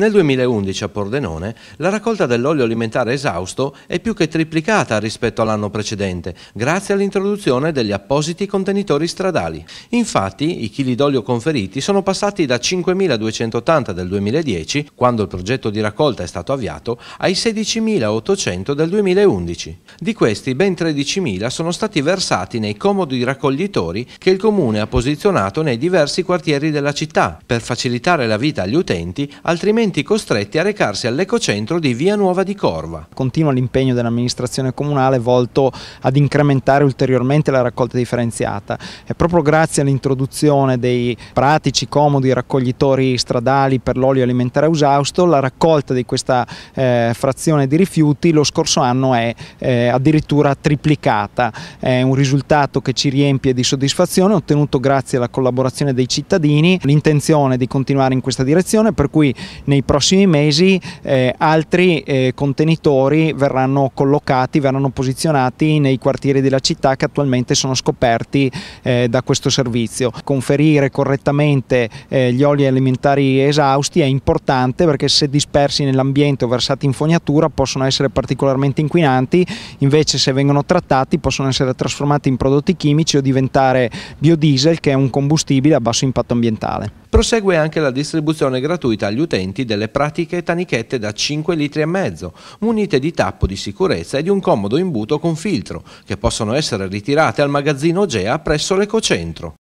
Nel 2011 a Pordenone la raccolta dell'olio alimentare esausto è più che triplicata rispetto all'anno precedente, grazie all'introduzione degli appositi contenitori stradali. Infatti, i chili d'olio conferiti sono passati da 5.280 del 2010, quando il progetto di raccolta è stato avviato, ai 16.800 del 2011. Di questi, ben 13.000 sono stati versati nei comodi raccoglitori che il Comune ha posizionato nei diversi quartieri della città, per facilitare la vita agli utenti, altrimenti costretti a recarsi all'ecocentro di Via Nuova di Corva. Continua l'impegno dell'amministrazione comunale volto ad incrementare ulteriormente la raccolta differenziata. È proprio grazie all'introduzione dei pratici, comodi raccoglitori stradali per l'olio alimentare esausto, la raccolta di questa frazione di rifiuti lo scorso anno è addirittura triplicata. È un risultato che ci riempie di soddisfazione, ottenuto grazie alla collaborazione dei cittadini, l'intenzione di continuare in questa direzione, per cui nei prossimi mesi altri contenitori verranno collocati, verranno posizionati nei quartieri della città che attualmente sono scoperti da questo servizio. Conferire correttamente gli oli alimentari esausti è importante, perché se dispersi nell'ambiente o versati in fognatura possono essere particolarmente inquinanti, invece se vengono trattati possono essere trasformati in prodotti chimici o diventare biodiesel, che è un combustibile a basso impatto ambientale. Prosegue anche la distribuzione gratuita agli utenti delle pratiche tanichette da 5,5 litri, munite di tappo di sicurezza e di un comodo imbuto con filtro, che possono essere ritirate al magazzino GEA presso l'Ecocentro.